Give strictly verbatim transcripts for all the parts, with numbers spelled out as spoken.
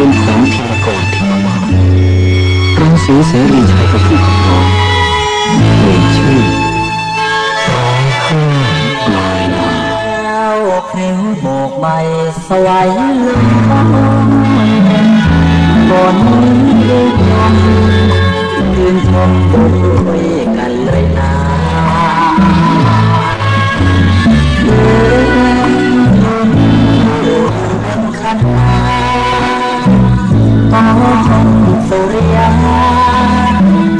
ลงของธีรกรเทววานิชรังสีเสรีชัยเป็นผู้ขับร้องเพลงชื่อร้อยห้าลอยลาแล้วพลิ้วโบกใบสวยลืมฟ้าบนลูกน้องยืนชมต้นคุยกันเลยนะต่อชมสุริยา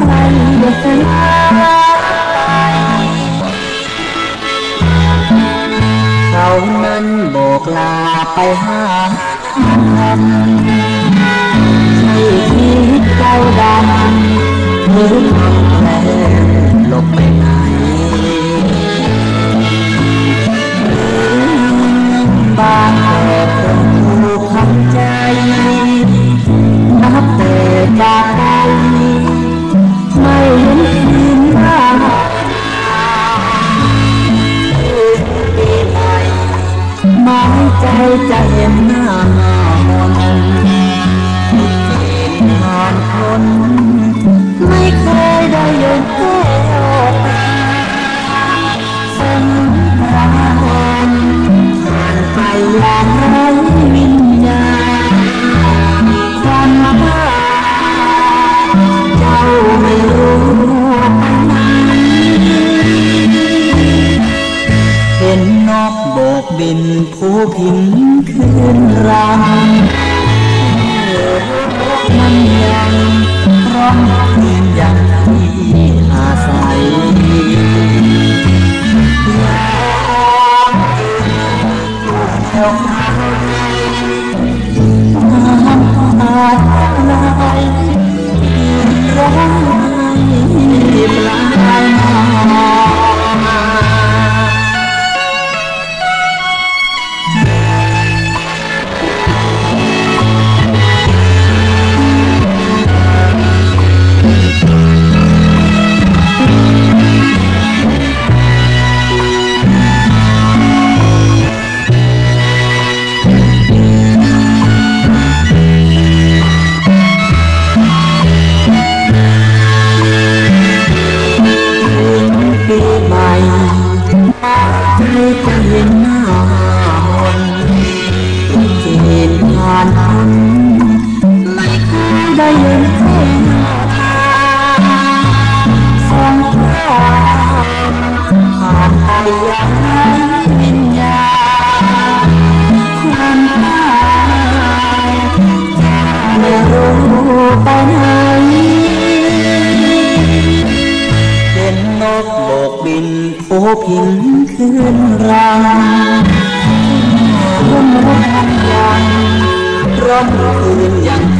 ใครเดือดร้อนเขานั้นโบกลาไปหาใช่ที่เจ้าดำหรือความแรงหลบไปไหนบ้านเธอเป็นผู้ขับใจนับแต่จากไปไม่ลืมคืนมาคืนปีใหม่หมายใจจะเห็นหน้ามองนอนคนไม่เคยได้ยินเธอสัญญาคนผ่านไปแล้ววิญญาณไม่รู้เห็นนกโบกบินผู้พินคืนรังมันยังร้องคืนอย่างที่อาศัยเที่ยวข้างน้ำตาไหลร้องไห้ปลายมาร้องคืนอย่าง